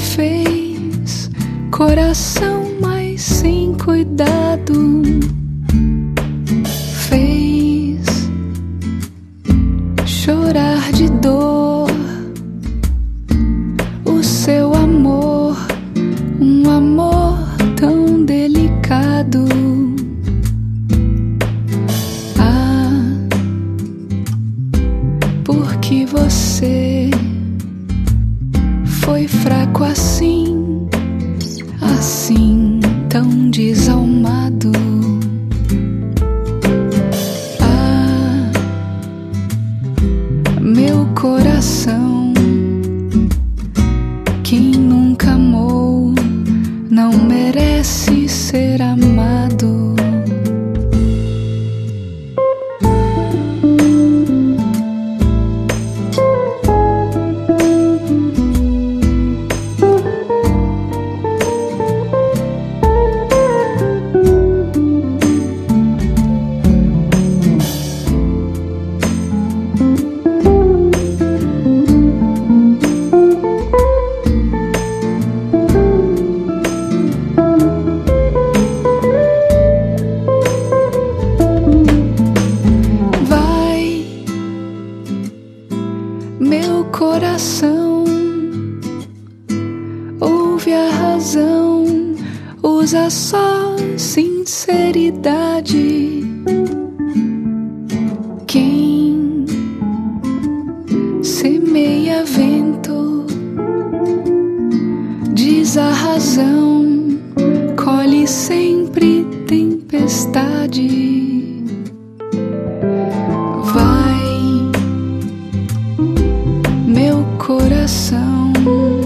fez, coração, mas sem cuidado, fez chorar de dor. O seu amor, um amor tão delicado. Ah, porque você foi fraco assim, assim tão desalmado. Ah, meu coração, quem nunca amou não merece ser amado. Meu coração, ouve a razão, usa só sinceridade. Quem semeia vento, diz a razão, colhe sempre tempestade. Coração.